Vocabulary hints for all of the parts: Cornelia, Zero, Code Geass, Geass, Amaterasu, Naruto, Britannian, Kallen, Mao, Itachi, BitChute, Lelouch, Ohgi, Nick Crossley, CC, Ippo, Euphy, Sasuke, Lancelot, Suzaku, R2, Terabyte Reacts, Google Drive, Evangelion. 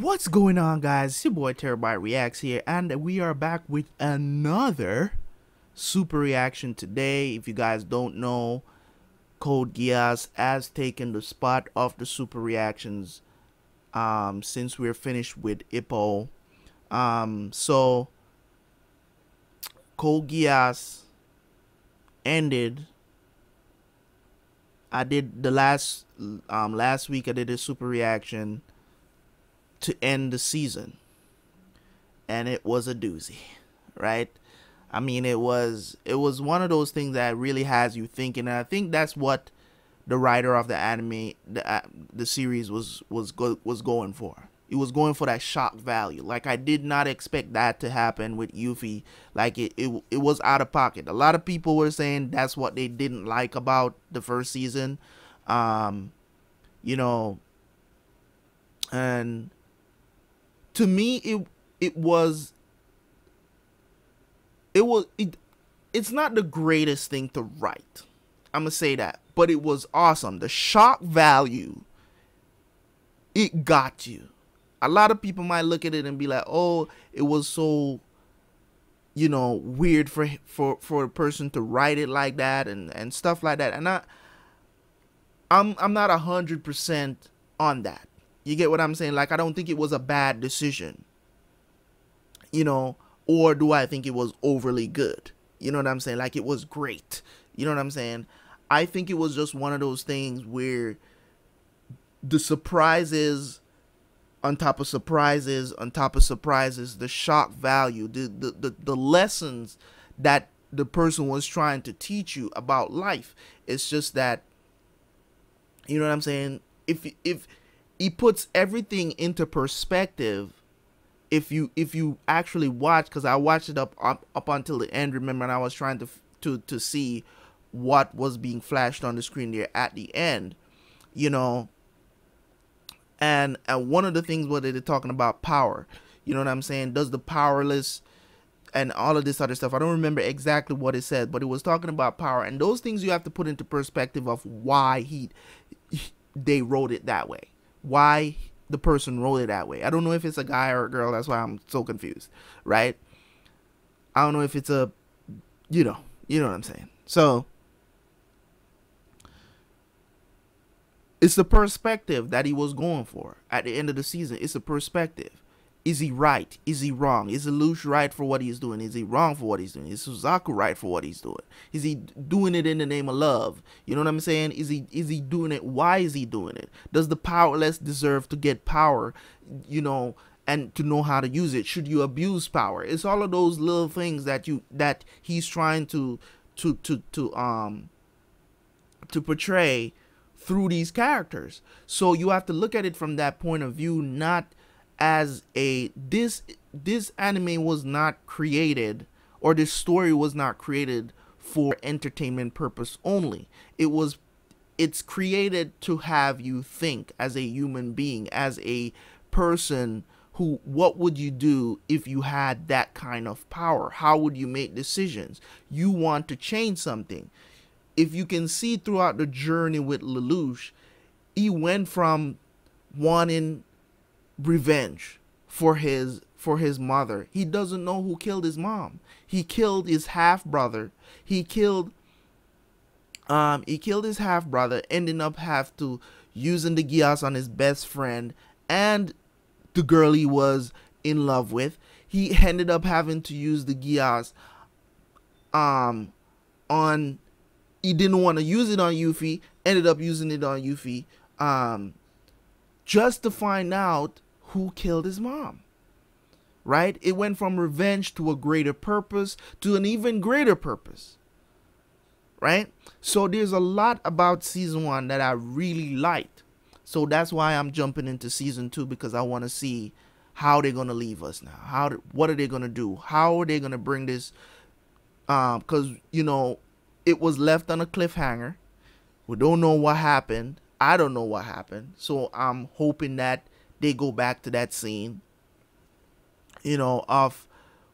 What's going on, guys? It's your boy Terabyte Reacts here, and we are back with another super reaction today. If you guys don't know, Code Geass has taken the spot of the super reactions since we're finished with Ippo. So Code Geass ended. I did the last week. I did a super reaction to end the season, and it was a doozy, right? I mean, it was one of those things that really has you thinking, and I think that's what the writer of the anime, the series was going for. It was going for that shock value. Like, I did not expect that to happen with Euphy. Like, it was out of pocket. A lot of people were saying that's what they didn't like about the first season, you know, and to me, it's not the greatest thing to write. I'm gonna say that, but it was awesome. The shock value, it got you. A lot of people might look at it and be like, "Oh, it was so, you know, weird for a person to write it like that and stuff like that." And I'm not 100% on that. You get what I'm saying? Like, I don't think it was a bad decision, you know, or do I think it was overly good? You know what I'm saying? Like, it was great. You know what I'm saying? I think it was just one of those things where the surprises on top of surprises on top of surprises, the shock value, the lessons that the person was trying to teach you about life. It's just that, you know what I'm saying? If he puts everything into perspective, if you actually watch, because I watched it up until the end, remember, and I was trying to see what was being flashed on the screen there at the end, you know, and one of the things where they're talking about power, you know what I'm saying, does the powerless and all of this other stuff. I don't remember exactly what it said, but it was talking about power, and those things you have to put into perspective of why they wrote it that way. Why the person wrote it that way. I don't know if it's a guy or a girl. That's why I'm so confused, right? I don't know if it's a, you know what I'm saying. So it's the perspective that he was going for at the end of the season. It's a perspective. Is he right? Is he wrong? Is Lelouch right for what he's doing? Is he wrong for what he's doing? Is Suzaku right for what he's doing? Is he doing it in the name of love? You know what I'm saying? Is he doing it? Why is he doing it? Does the powerless deserve to get power, you know, and to know how to use it? Should you abuse power? It's all of those little things that he's trying to portray through these characters. So you have to look at it from that point of view, not as a this anime was not created, or this story was not created for entertainment purpose only. It's created to have you think as a human being, as a person who, what would you do if you had that kind of power? How would you make decisions? You want to change something. If you can see throughout the journey with Lelouch, he went from wanting revenge for his mother. He doesn't know who killed his mom. He killed his half brother. He killed his half brother, ending up have to using the Geass on his best friend and the girl he was in love with. He ended up having to use the Geass on, he didn't want to use it on Euphy, ended up using it on Euphy, just to find out who killed his mom, right? It went from revenge to a greater purpose to an even greater purpose, right? So there's a lot about season one that I really liked. So that's why I'm jumping into season two, because I want to see how they're going to leave us now. What are they going to do? How are they going to bring this? Because, you know, it was left on a cliffhanger. We don't know what happened. I don't know what happened. So I'm hoping that they go back to that scene, you know, of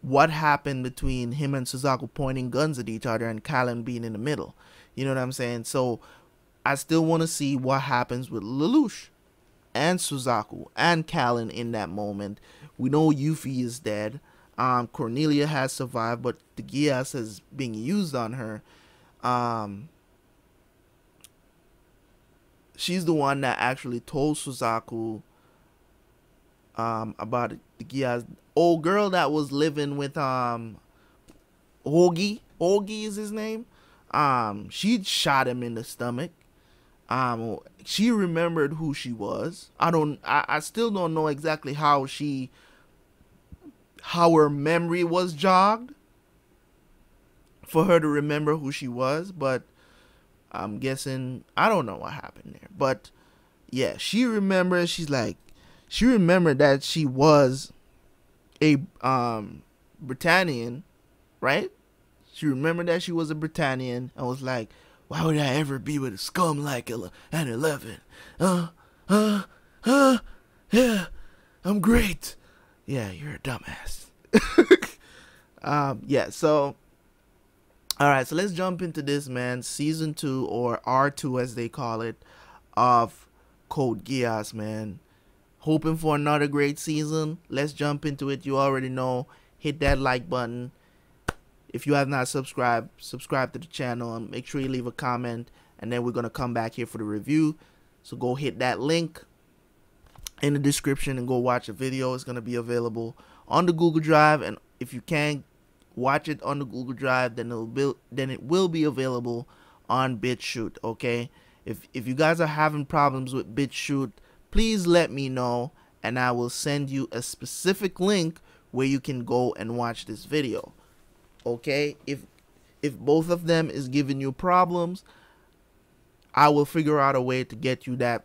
what happened between him and Suzaku pointing guns at each other and Kallen being in the middle. You know what I'm saying? So I still want to see what happens with Lelouch and Suzaku and Kallen in that moment. We know Euphy is dead. Cornelia has survived, but the Geass is being used on her. She's the one that actually told Suzaku about the Geass. Old girl that was living with Ohgi. Ohgi is his name. She shot him in the stomach. She remembered who she was. I still don't know exactly how she, how her memory was jogged for her to remember who she was, but I'm guessing, I don't know what happened there, but yeah, she remembers, she remembered that she was a Britannian, right? She remembered that she was a Britannian and was like, why would I ever be with a scum like an 11? Yeah, I'm great. Yeah, you're a dumbass. Yeah, so, all right, so let's jump into this, man. Season 2, or R2 as they call it, of Code Geass, man. Hoping for another great season. Let's jump into it. You already know. Hit that like button. If you have not subscribed, subscribe to the channel and make sure you leave a comment. And then we're going to come back here for the review. So go hit that link in the description and go watch the video. It's going to be available on the Google Drive. And if you can't watch it on the Google Drive, then it will be available on BitChute, okay? If you guys are having problems with BitChute, please let me know, and I will send you a specific link where you can go and watch this video. Okay, if both of them is giving you problems, I will figure out a way to get you that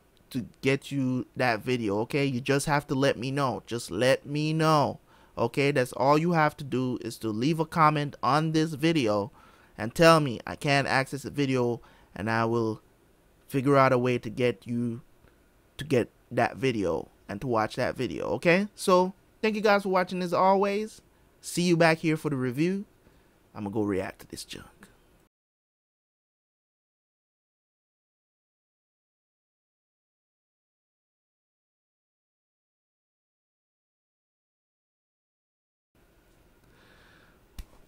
video. Okay, you just have to let me know. Just let me know. Okay, that's all you have to do, is to leave a comment on this video and tell me I can't access the video, and I will figure out a way to get you to get that video and to watch that video. Okay, so thank you guys for watching, as always. See you back here for the review. I'm gonna go react to this junk.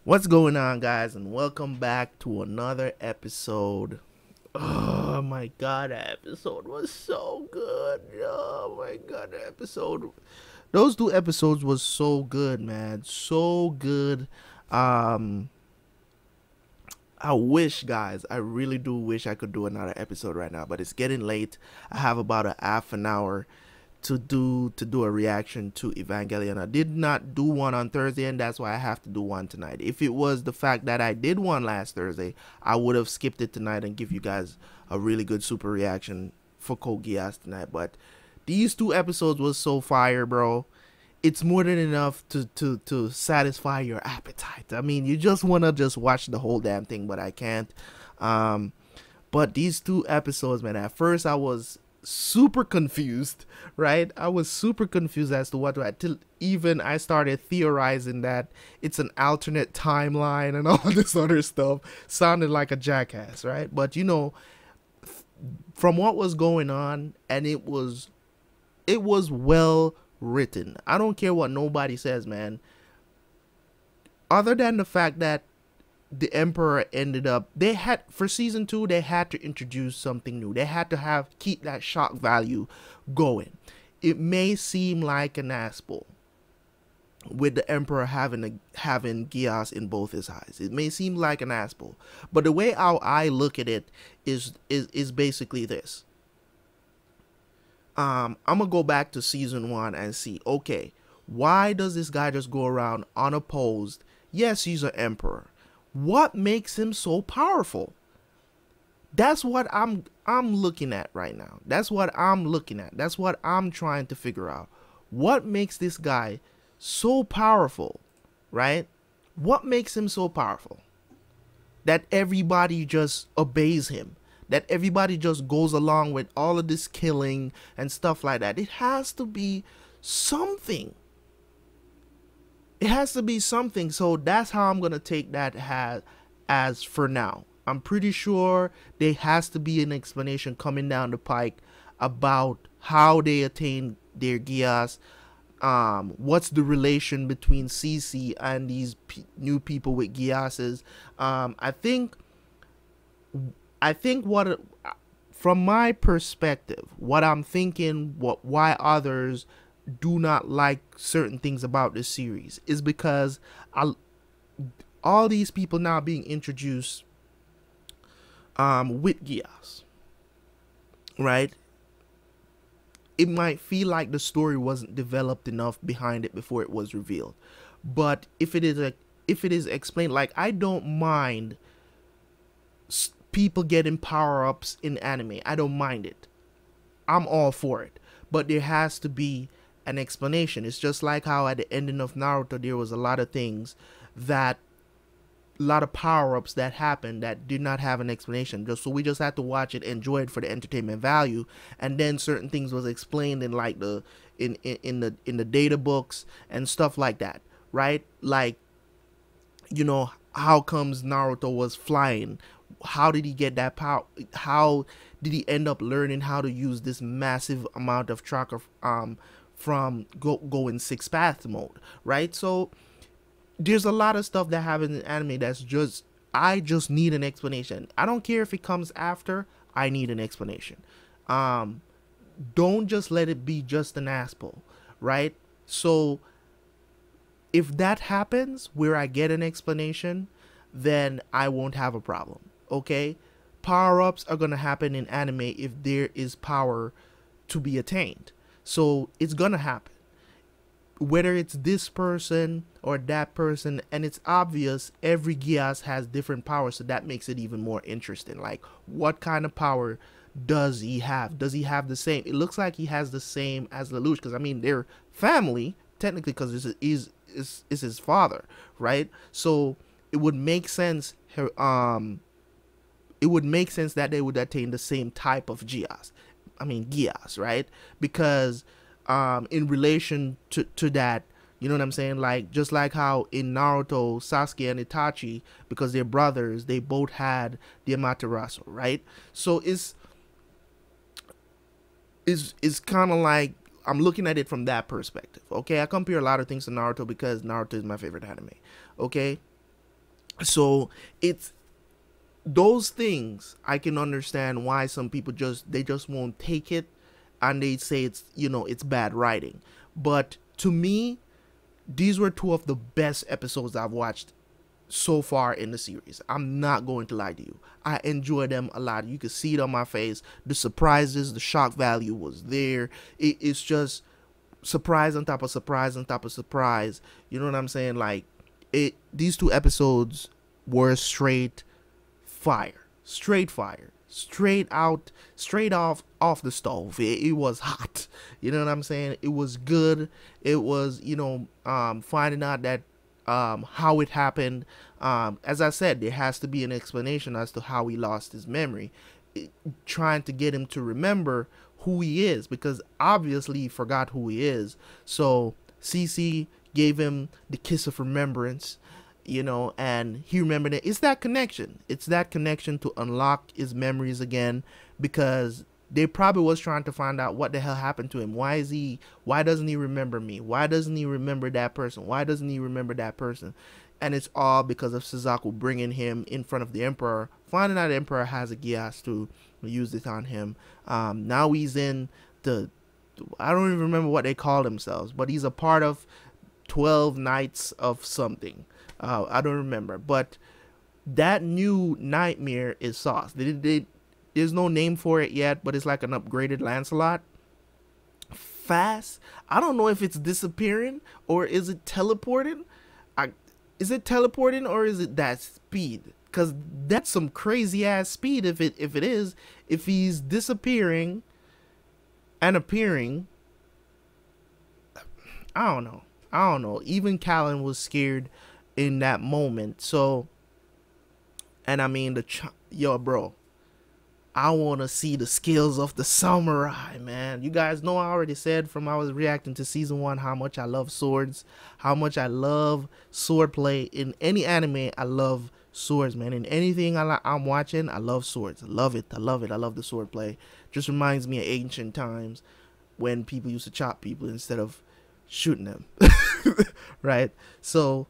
What's going on, guys, and welcome back to another episode. Oh my god, that episode was so good. Oh my god, that episode, those two episodes was so good, man. So good. I wish, guys, I really do wish I could do another episode right now, but it's getting late. I have about a half an hour to do a reaction to Evangelion. I did not do one on Thursday, and that's why I have to do one tonight. If it was the fact that I did one last Thursday, I would have skipped it tonight and give you guys a really good super reaction for Code Geass tonight. But these two episodes was so fire, bro. It's more than enough to satisfy your appetite. I mean, you just want to just watch the whole damn thing, but I can't. But these two episodes, man, at first I was super confused, right? I was super confused as to what to add, till even I started theorizing that it's an alternate timeline and all this other stuff. Sounded like a jackass, right? But, you know, from what was going on, and it was well written. I don't care what nobody says, man. Other than the fact that the Emperor ended up, they had, for season 2, they had to introduce something new. They had to keep that shock value going. It may seem like an asshole with the Emperor having Geass in both his eyes. It may seem like an asshole, but the way how I look at it is basically this. I'm gonna go back to season 1 and see, okay, why does this guy just go around unopposed? Yes, he's an emperor. What makes him so powerful? That's what I'm looking at right now. That's what I'm looking at. That's what I'm trying to figure out. What makes this guy so powerful, right? What makes him so powerful that everybody just obeys him? That everybody just goes along with all of this killing and stuff like that. It has to be something. It has to be something. So that's how I'm going to take that as for now. I'm pretty sure there has to be an explanation coming down the pike about how they attain their Geass, what's the relation between CC and these new people with Geasses. I think what, from my perspective, what I'm thinking, why others do not like certain things about this series is because all these people now being introduced with Geass, right? It might feel like the story wasn't developed enough behind it before it was revealed. But if it is explained, like, I don't mind people getting power-ups in anime. I don't mind it. I'm all for it. But there has to be an explanation. It's just like how at the ending of Naruto, there was a lot of things that, a lot of power-ups that happened that did not have an explanation. So we just had to watch it, enjoy it for the entertainment value, and then certain things was explained in like the in the data books and stuff like that, right? Like, you know, how comes Naruto was flying? How did he get that power? How did he end up learning how to use this massive amount of chakra from going six path mode, right? So there's a lot of stuff that happens in anime that's just, I just need an explanation. I don't care if it comes after, I need an explanation. Don't just let it be just an asshole, right? So if that happens where I get an explanation, then I won't have a problem, okay? Power-ups are gonna happen in anime if there is power to be attained. So it's gonna happen. Whether it's this person or that person, and it's obvious every Geass has different powers, so that makes it even more interesting. Like, what kind of power does he have? Does he have the same? It looks like he has the same as Lelouch, because I mean they're family technically, because this is his father, right? So it would make sense. It would make sense that they would attain the same type of Geass. I mean Geass, right? Because in relation to that, you know what I'm saying? Like, just like how in Naruto, Sasuke and Itachi, because they're brothers, they both had the Amaterasu, right? So it's kind of like, I'm looking at it from that perspective, okay? I compare a lot of things to Naruto because Naruto is my favorite anime, okay? So it's those things I can understand why some people just won't take it. And they say it's, you know, it's bad writing. But to me, these were two of the best episodes I've watched so far in the series. I'm not going to lie to you. I enjoy them a lot. You can see it on my face. The surprises, the shock value was there. It's just surprise on top of surprise on top of surprise. You know what I'm saying? Like, these two episodes were straight fire. Straight fire. Straight out, straight off the stove. It was hot. You know what I'm saying? It was good. It was, you know, finding out that how it happened. As I said, there has to be an explanation as to how he lost his memory. Trying to get him to remember who he is, because obviously he forgot who he is. So CC gave him the kiss of remembrance. You know, and he remembered it. It's that connection. It's that connection to unlock his memories again, because they probably was trying to find out what the hell happened to him. Why doesn't he remember me? Why doesn't he remember that person? Why doesn't he remember that person? And it's all because of Suzaku bringing him in front of the Emperor, finding out the Emperor has a Geass to use it on him. Now he's in the, I don't even remember what they call themselves, but he's a part of 12 Knights of something. I don't remember, but that new nightmare is sauce. There's no name for it yet, but it's like an upgraded Lancelot. Fast. I don't know if it's disappearing or is it teleporting. Is it teleporting or is it that speed? Because that's some crazy ass speed. If it is, if he's disappearing and appearing, I don't know. I don't know. Even Kallen was scared in that moment. So, and I mean, yo, bro, I want to see the skills of the samurai, man. You guys know I already said from I was reacting to season 1 how much I love swords, how much I love sword play. In any anime, I love swords, man. In anything I'm watching, I love swords. I love it. I love it. I love the sword play. Just reminds me of ancient times. when people used to chop people instead of shooting them, right? So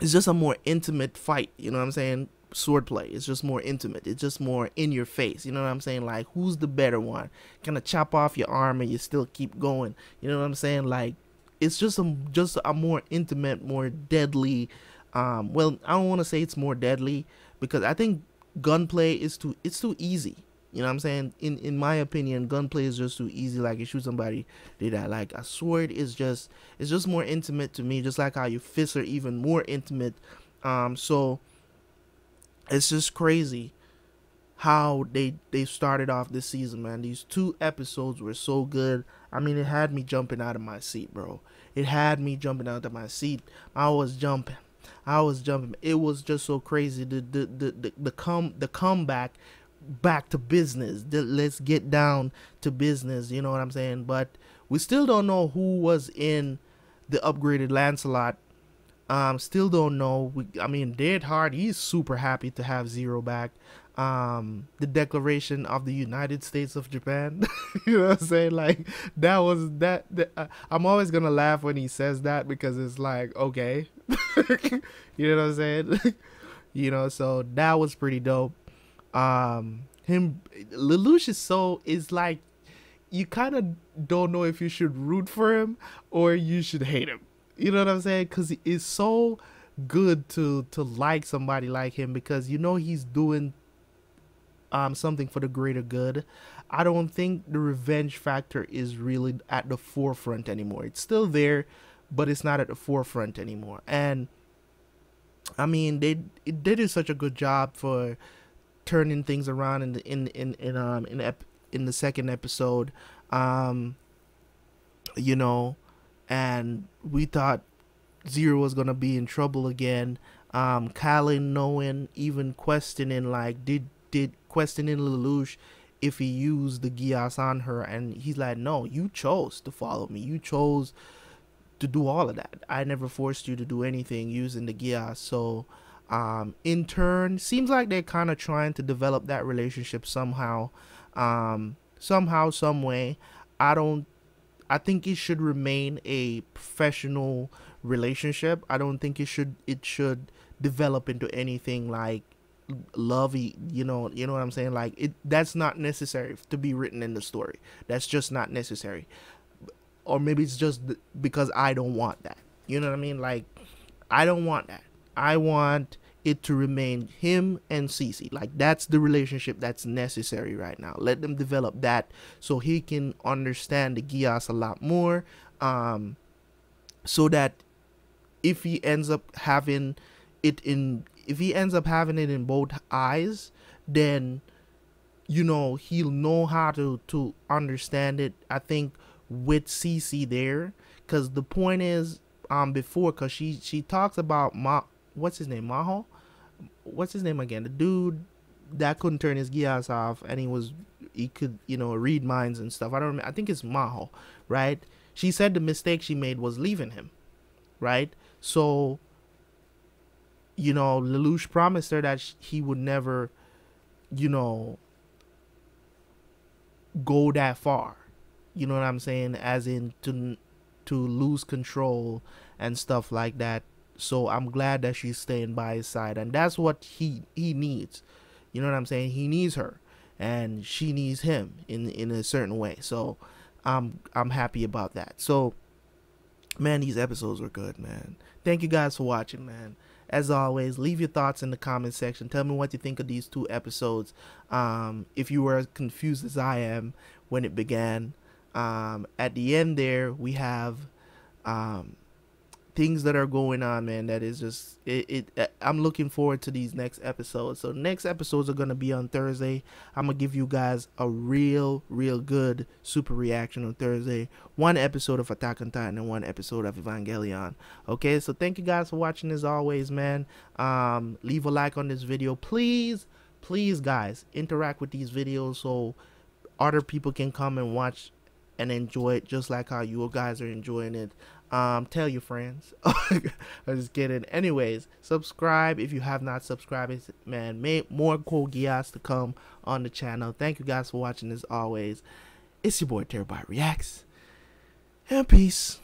it's just a more intimate fight, you know what I'm saying? Swordplay, it's just more intimate, it's just more in your face, you know what I'm saying? Like, who's the better one? Kind of chop off your arm and you still keep going, you know what I'm saying? Like, it's just a more intimate, more deadly, well, I don't want to say it's more deadly, because I think gunplay is too easy, you know what I'm saying? In my opinion, gunplay is just too easy. Like, you shoot somebody, they die. Like, a sword is just, it's just more intimate to me, just like how your fists are even more intimate. So it's just crazy how they started off this season, man. These two episodes were so good. I mean, it had me jumping out of my seat, bro. It had me jumping out of my seat. I was jumping. I was jumping. It was just so crazy. The comeback. Back to business. Let's get down to business, you know what I'm saying? But we still don't know who was in the upgraded Lancelot. Still don't know. I mean, Dead Heart, he's super happy to have Zero back. The Declaration of the United States of Japan. You know what I'm saying? Like, that was that I'm always gonna laugh when he says that, because it's like, okay. You know what I'm saying? You know, so that was pretty dope. Lelouch is like, you kind of don't know if you should root for him or you should hate him, you know what I'm saying? Because it's so good to like somebody like him, because you know he's doing something for the greater good. I don't think the revenge factor is really at the forefront anymore. It's still there, but it's not at the forefront anymore. And I mean, they did such a good job for turning things around in the second episode, you know. And we thought Zero was gonna be in trouble again. Kallen knowing, even questioning, like, did questioning Lelouch if he used the Geass on her, and he's like, no, you chose to follow me, you chose to do all of that, I never forced you to do anything using the Geass. So in turn, seems like they're kind of trying to develop that relationship somehow, some way. I think it should remain a professional relationship. I don't think it should develop into anything like lovey, you know what I'm saying? Like, that's not necessary to be written in the story. That's just not necessary. Or maybe it's just because I don't want that, you know what I mean? Like, I don't want that. I want it to remain him and CC. Like, that's the relationship that's necessary right now. Let them develop that so he can understand the Geass a lot more, so that if he ends up having it in both eyes, then, you know, he'll know how to understand it, I think, with CC there. Because the point is, before, because she talks about what's his name, Maho? What's his name again? The dude that couldn't turn his Geass off, and he could, you know, read minds and stuff. I don't remember. I think it's Maho, right? She said the mistake she made was leaving him, right? So, you know, Lelouch promised her that he would never, you know, go that far. You know what I'm saying? As in to lose control and stuff like that. So I'm glad that she's staying by his side, and that's what he needs, you know what I'm saying? He needs her, and she needs him in a certain way. So I'm happy about that. So, man, these episodes were good, man. Thank you guys for watching, man. As always, leave your thoughts in the comment section. Tell me what you think of these two episodes, if you were as confused as I am when it began. At the end there, we have things that are going on, man, that is just I'm looking forward to these next episodes. So next episodes are going to be on Thursday. I'm gonna give you guys a real good super reaction on Thursday. One episode of Attack on Titan and one episode of Evangelion. Okay, so thank you guys for watching, as always, man. Leave a like on this video, please guys. Interact with these videos so other people can come and watch and enjoy it just like how you guys are enjoying it. Tell your friends. I'm just kidding. Anyways, subscribe if you have not subscribed, man. More Code Geass to come on the channel. Thank you guys for watching, as always. It's your boy Terabyte Reacts, and peace.